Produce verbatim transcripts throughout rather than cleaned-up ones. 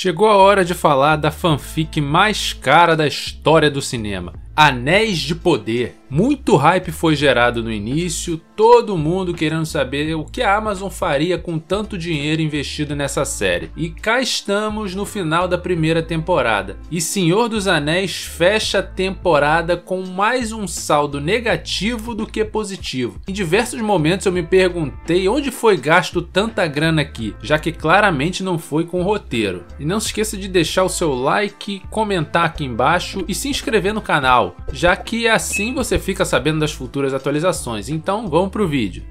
Chegou a hora de falar da fanfic mais cara da história do cinema, Anéis de Poder. Muito hype foi gerado no início, todo mundo querendo saber o que a Amazon faria com tanto dinheiro investido nessa série. E cá estamos no final da primeira temporada. E Senhor dos Anéis fecha a temporada com mais um saldo negativo do que positivo. Em diversos momentos eu me perguntei onde foi gasto tanta grana aqui, já que claramente não foi com roteiro. E não se esqueça de deixar o seu like, comentar aqui embaixo e se inscrever no canal, já que assim você fica sabendo das futuras atualizações. Então vamos pro vídeo.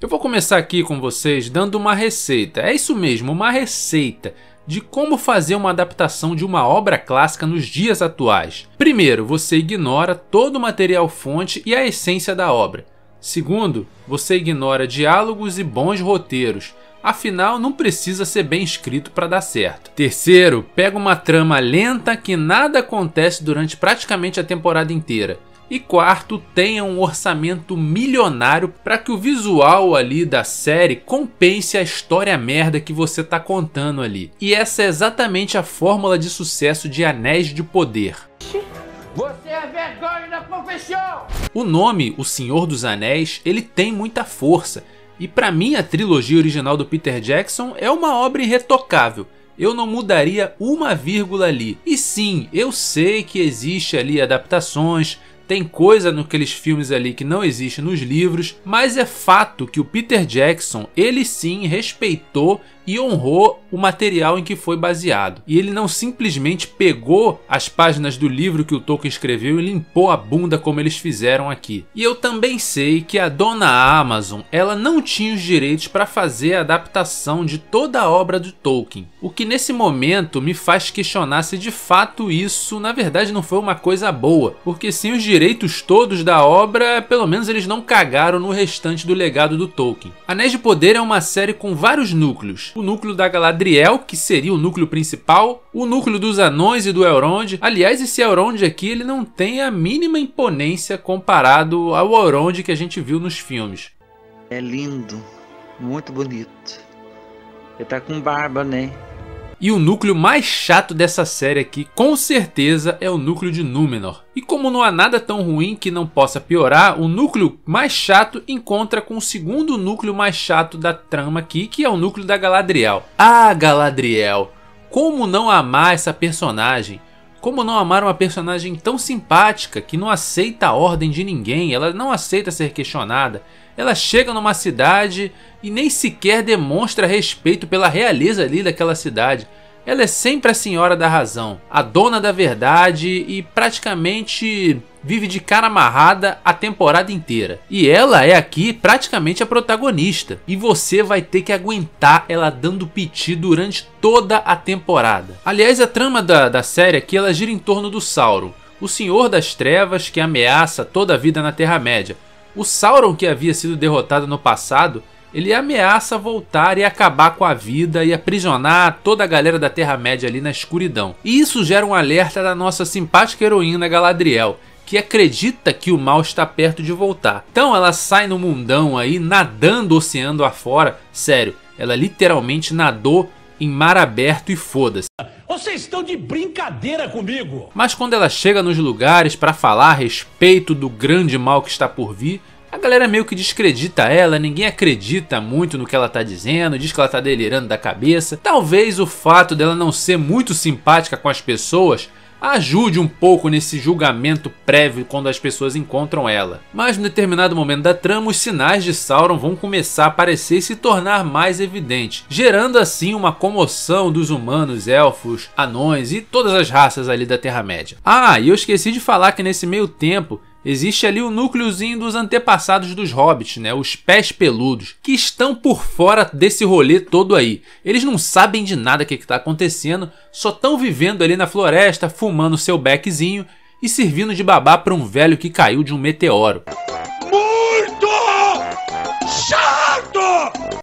Eu vou começar aqui com vocês dando uma receita, é isso mesmo, uma receita de como fazer uma adaptação de uma obra clássica nos dias atuais. Primeiro, você ignora todo o material fonte e a essência da obra. Segundo, você ignora diálogos e bons roteiros, afinal não precisa ser bem escrito para dar certo. Terceiro, pega uma trama lenta que nada acontece durante praticamente a temporada inteira. E quarto, tenha um orçamento milionário para que o visual ali da série compense a história merda que você tá contando ali. E essa é exatamente a fórmula de sucesso de Anéis de Poder. Você é vergonha da profissão! O nome, O Senhor dos Anéis, ele tem muita força. E para mim a trilogia original do Peter Jackson é uma obra irretocável. Eu não mudaria uma vírgula ali. E sim, eu sei que existe ali adaptações, tem coisa naqueles filmes ali que não existe nos livros, mas é fato que o Peter Jackson, ele sim respeitou e honrou o material em que foi baseado. E ele não simplesmente pegou as páginas do livro que o Tolkien escreveu e limpou a bunda como eles fizeram aqui. E eu também sei que a dona Amazon, ela não tinha os direitos para fazer a adaptação de toda a obra do Tolkien. O que nesse momento me faz questionar se de fato isso, na verdade, não foi uma coisa boa, porque sem os direitos direitos todos da obra, pelo menos eles não cagaram no restante do legado do Tolkien. Anéis de Poder é uma série com vários núcleos. O núcleo da Galadriel, que seria o núcleo principal, o núcleo dos anões e do Elrond. Aliás, esse Elrond aqui, ele não tem a mínima imponência comparado ao Elrond que a gente viu nos filmes. É lindo, muito bonito. Ele tá com barba, né? E o núcleo mais chato dessa série aqui, com certeza, é o núcleo de Númenor. E como não há nada tão ruim que não possa piorar, o núcleo mais chato encontra com o segundo núcleo mais chato da trama aqui, que é o núcleo da Galadriel. Ah, Galadriel! Como não amar essa personagem? Como não amar uma personagem tão simpática, que não aceita a ordem de ninguém, ela não aceita ser questionada. Ela chega numa cidade e nem sequer demonstra respeito pela realeza ali daquela cidade. Ela é sempre a senhora da razão, a dona da verdade e praticamente vive de cara amarrada a temporada inteira. E ela é aqui praticamente a protagonista. E você vai ter que aguentar ela dando piti durante toda a temporada. Aliás, a trama da, da série aqui ela gira em torno do Sauron, o Senhor das Trevas que ameaça toda a vida na Terra-média. O Sauron, que havia sido derrotado no passado, ele ameaça voltar e acabar com a vida e aprisionar toda a galera da Terra-média ali na escuridão. E isso gera um alerta da nossa simpática heroína Galadriel, que acredita que o mal está perto de voltar. Então ela sai no mundão aí, nadando o oceano afora. Sério, ela literalmente nadou em mar aberto e foda-se. Vocês estão de brincadeira comigo! Mas quando ela chega nos lugares para falar a respeito do grande mal que está por vir, a galera meio que descredita ela, ninguém acredita muito no que ela tá dizendo, diz que ela tá delirando da cabeça. Talvez o fato dela não ser muito simpática com as pessoas ajude um pouco nesse julgamento prévio quando as pessoas encontram ela. Mas em determinado momento da trama, os sinais de Sauron vão começar a aparecer e se tornar mais evidentes, gerando assim uma comoção dos humanos, elfos, anões e todas as raças ali da Terra-média. Ah, e eu esqueci de falar que nesse meio tempo existe ali o núcleozinho dos antepassados dos hobbits, né? Os pés peludos, que estão por fora desse rolê todo aí. Eles não sabem de nada o que está acontecendo, só estão vivendo ali na floresta, fumando seu beckzinho e servindo de babá para um velho que caiu de um meteoro. Muito chato!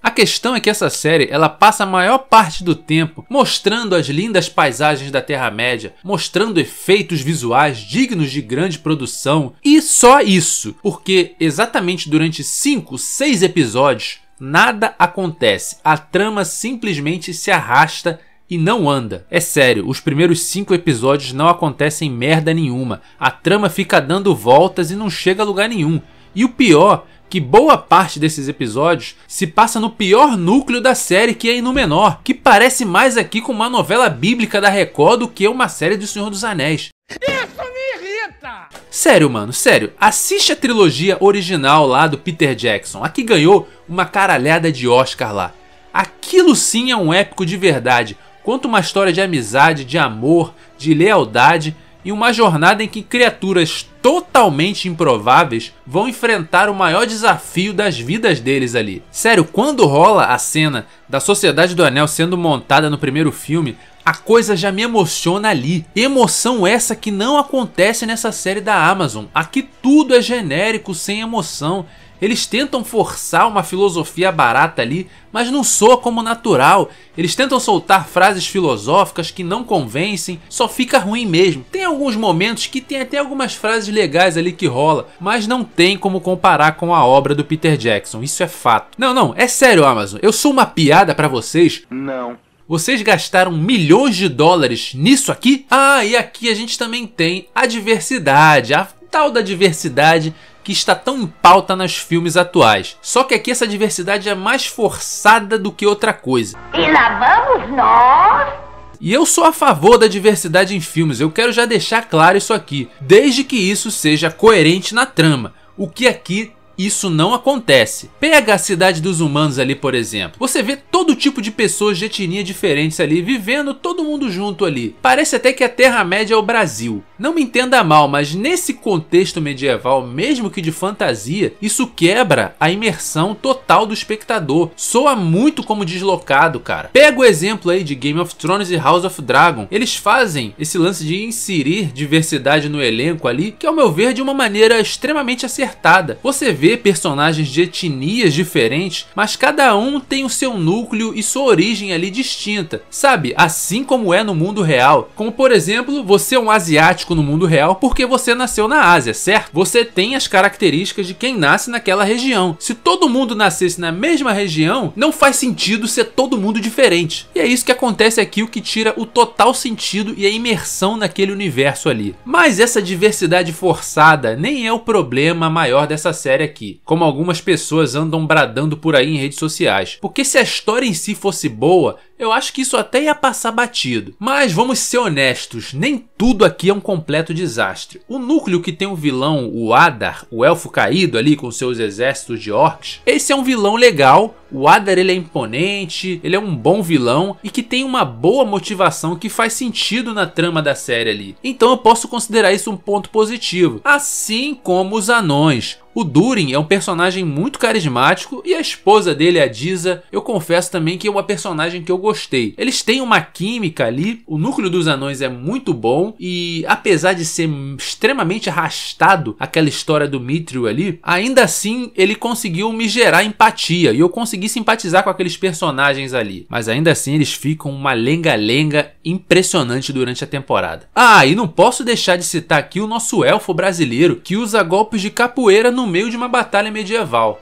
A questão é que essa série ela passa a maior parte do tempo mostrando as lindas paisagens da Terra-média, mostrando efeitos visuais dignos de grande produção e só isso, porque exatamente durante cinco, seis episódios nada acontece, a trama simplesmente se arrasta E não anda. É sério, os primeiros cinco episódios não acontecem merda nenhuma. A trama fica dando voltas e não chega a lugar nenhum. E o pior, que boa parte desses episódios se passa no pior núcleo da série, que é em Númenor, que parece mais aqui com uma novela bíblica da Record do que uma série do Senhor dos Anéis. Isso me irrita! Sério, mano, sério. Assiste a trilogia original lá do Peter Jackson, a que ganhou uma caralhada de Oscar lá. Aquilo sim é um épico de verdade. Conta uma história de amizade, de amor, de lealdade e uma jornada em que criaturas totalmente improváveis vão enfrentar o maior desafio das vidas deles ali. Sério, quando rola a cena da Sociedade do Anel sendo montada no primeiro filme, a coisa já me emociona ali. Emoção essa que não acontece nessa série da Amazon. Aqui tudo é genérico, sem emoção. Eles tentam forçar uma filosofia barata ali, mas não soa como natural. Eles tentam soltar frases filosóficas que não convencem, só fica ruim mesmo. Tem alguns momentos que tem até algumas frases legais ali que rola, mas não tem como comparar com a obra do Peter Jackson, isso é fato. Não, não, é sério, Amazon, eu sou uma piada pra vocês? Não. Vocês gastaram milhões de dólares nisso aqui? Ah, e aqui a gente também tem a diversidade, a tal da diversidade que está tão em pauta nos filmes atuais. Só que aqui essa diversidade é mais forçada do que outra coisa. E lá vamos nós! E eu sou a favor da diversidade em filmes, eu quero já deixar claro isso aqui, desde que isso seja coerente na trama, o que aqui isso não acontece. Pega a Cidade dos Humanos ali, por exemplo. Você vê todo tipo de pessoas de etnia diferentes ali, vivendo todo mundo junto ali. Parece até que a Terra-média é o Brasil. Não me entenda mal, mas nesse contexto medieval, mesmo que de fantasia, isso quebra a imersão total do espectador. Soa muito como deslocado, cara. Pega o exemplo aí de Game of Thrones e House of Dragon. Eles fazem esse lance de inserir diversidade no elenco ali, que ao meu ver de uma maneira extremamente acertada. Você vê personagens de etnias diferentes, mas cada um tem o seu núcleo e sua origem ali distinta, sabe? Assim como é no mundo real. Como por exemplo, você é um asiático no mundo real porque você nasceu na Ásia, certo? Você tem as características de quem nasce naquela região. Se todo mundo nascesse na mesma região, não faz sentido ser todo mundo diferente. E é isso que acontece aqui, o que tira o total sentido e a imersão naquele universo ali. Mas essa diversidade forçada nem é o problema maior dessa série aqui, como algumas pessoas andam bradando por aí em redes sociais. Porque se a história em si fosse boa, eu acho que isso até ia passar batido. Mas vamos ser honestos, nem tudo aqui é um completo desastre. O núcleo que tem o vilão, o Adar, o elfo caído ali com seus exércitos de orcs, esse é um vilão legal. O Adar, ele é imponente, ele é um bom vilão e que tem uma boa motivação que faz sentido na trama da série ali. Então eu posso considerar isso um ponto positivo. Assim como os anões. O Durin é um personagem muito carismático e a esposa dele, a Disa, eu confesso também que é uma personagem que eu gostei. Eles têm uma química ali, o núcleo dos anões é muito bom e apesar de ser extremamente arrastado aquela história do Mithril ali, ainda assim ele conseguiu me gerar empatia e eu consegui simpatizar com aqueles personagens ali. Mas ainda assim eles ficam uma lenga-lenga impressionante durante a temporada. Ah, e não posso deixar de citar aqui o nosso elfo brasileiro que usa golpes de capoeira no No meio de uma batalha medieval.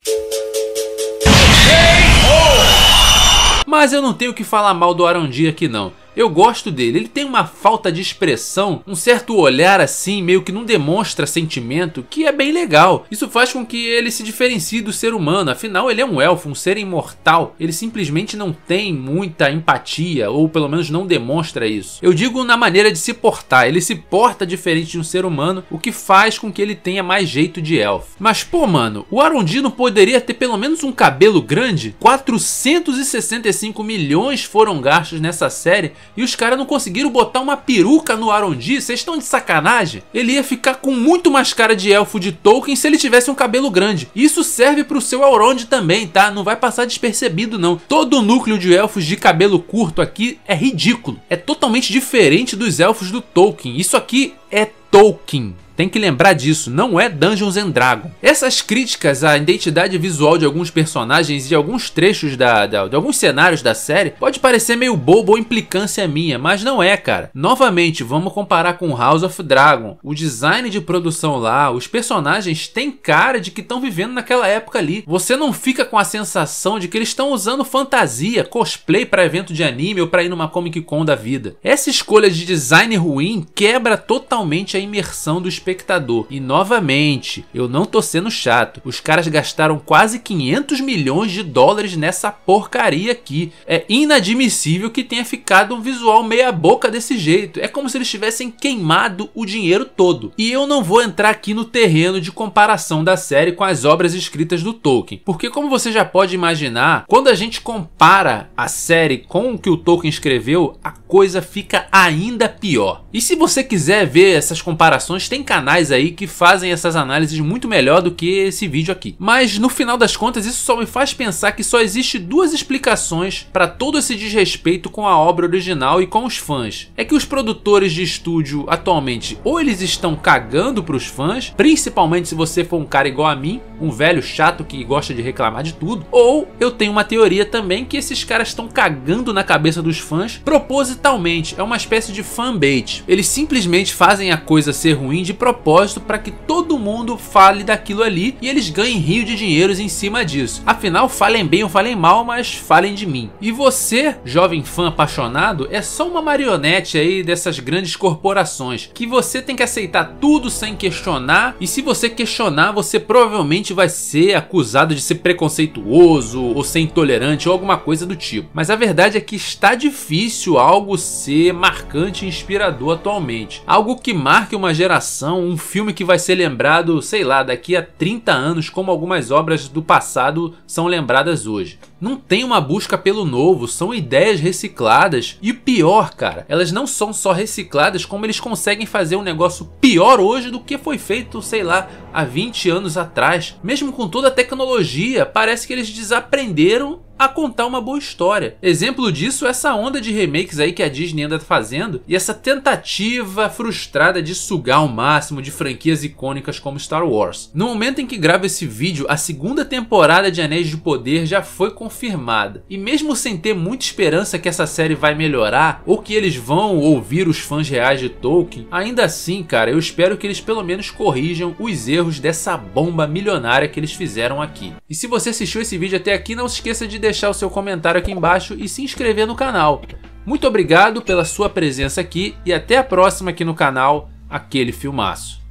Mas eu não tenho que falar mal do Arondir aqui não. Eu gosto dele, ele tem uma falta de expressão, um certo olhar assim, meio que não demonstra sentimento, que é bem legal. Isso faz com que ele se diferencie do ser humano, afinal ele é um elfo, um ser imortal. Ele simplesmente não tem muita empatia, ou pelo menos não demonstra isso. Eu digo na maneira de se portar, ele se porta diferente de um ser humano, o que faz com que ele tenha mais jeito de elfo. Mas pô mano, o Arundino poderia ter pelo menos um cabelo grande? quatrocentos e sessenta e cinco milhões foram gastos nessa série, e os caras não conseguiram botar uma peruca no Arondir? Vocês estão de sacanagem? Ele ia ficar com muito mais cara de elfo de Tolkien se ele tivesse um cabelo grande. Isso serve pro seu Elrond também, tá? Não vai passar despercebido não. Todo o núcleo de elfos de cabelo curto aqui é ridículo. É totalmente diferente dos elfos do Tolkien. Isso aqui é Tolkien. Tem que lembrar disso, não é Dungeons and Dragons. Essas críticas à identidade visual de alguns personagens e de alguns trechos da, da, de alguns cenários da série pode parecer meio bobo ou implicância minha, mas não é, cara. Novamente, vamos comparar com House of Dragon. O design de produção lá, os personagens têm cara de que estão vivendo naquela época ali. Você não fica com a sensação de que eles estão usando fantasia, cosplay para evento de anime ou para ir numa Comic Con da vida. Essa escolha de design ruim quebra totalmente a imersão dos espectador. E novamente, eu não tô sendo chato, os caras gastaram quase quinhentos milhões de dólares nessa porcaria aqui. É inadmissível que tenha ficado um visual meia boca desse jeito. É como se eles tivessem queimado o dinheiro todo. E eu não vou entrar aqui no terreno de comparação da série com as obras escritas do Tolkien, porque como você já pode imaginar, quando a gente compara a série com o que o Tolkien escreveu, a coisa fica ainda pior. E se você quiser ver essas comparações, tem canais aí que fazem essas análises muito melhor do que esse vídeo aqui. Mas no final das contas, isso só me faz pensar que só existe duas explicações para todo esse desrespeito com a obra original e com os fãs. É que os produtores de estúdio atualmente ou eles estão cagando para os fãs, principalmente se você for um cara igual a mim, um velho chato que gosta de reclamar de tudo, ou eu tenho uma teoria também que esses caras estão cagando na cabeça dos fãs propositalmente. É uma espécie de fanbait. Eles simplesmente fazem a coisa ser ruim de propósito para que todo mundo fale daquilo ali e eles ganhem rio de dinheiros em cima disso. Afinal, falem bem ou falem mal, mas falem de mim. E você, jovem fã apaixonado, é só uma marionete aí dessas grandes corporações, que você tem que aceitar tudo sem questionar, e se você questionar, você provavelmente vai ser acusado de ser preconceituoso ou ser intolerante ou alguma coisa do tipo. Mas a verdade é que está difícil algo ser marcante e inspirador atualmente. Algo que marque uma geração, um filme que vai ser lembrado, sei lá, daqui a trinta anos, como algumas obras do passado são lembradas hoje. Não tem uma busca pelo novo, são ideias recicladas. E o pior, cara, elas não são só recicladas, como eles conseguem fazer um negócio pior hoje do que foi feito, sei lá, há vinte anos atrás. Mesmo com toda a tecnologia, parece que eles desaprenderam a contar uma boa história. Exemplo disso é essa onda de remakes aí que a Disney anda fazendo e essa tentativa frustrada de sugar ao máximo de franquias icônicas como Star Wars. No momento em que gravo esse vídeo, a segunda temporada de Anéis de Poder já foi confirmada. E mesmo sem ter muita esperança que essa série vai melhorar ou que eles vão ouvir os fãs reais de Tolkien, ainda assim, cara, eu espero que eles pelo menos corrijam os erros dessa bomba milionária que eles fizeram aqui. E se você assistiu esse vídeo até aqui, não se esqueça de deixar deixar o seu comentário aqui embaixo e se inscrever no canal. Muito obrigado pela sua presença aqui e até a próxima aqui no canal Aquele Filmaço.